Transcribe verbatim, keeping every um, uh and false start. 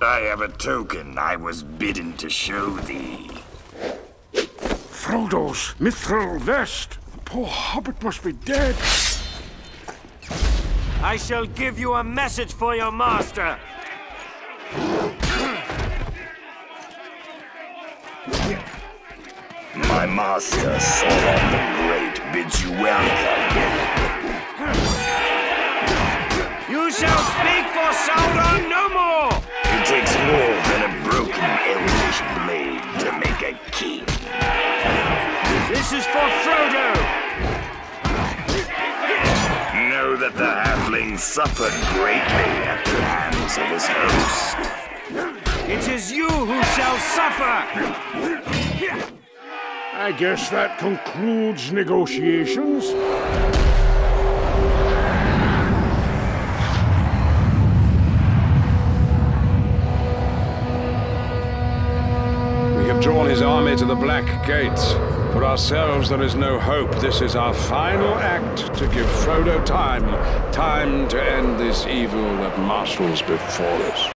I have a token I was bidden to show thee. Frodo's mithril vest! The poor hobbit must be dead! I shall give you a message for your master! My master, Sauron the Great, bids you welcome. You shall speak for Sauron no more! It takes more than a broken elvish blade to make a king. This is for Frodo! Know that the halfling suffered greatly at the hands of his host. It is you who shall suffer! I guess that concludes negotiations. We have drawn his army to the Black Gates. For ourselves, there is no hope. This is our final act to give Frodo time. Time to end this evil that marshals before us.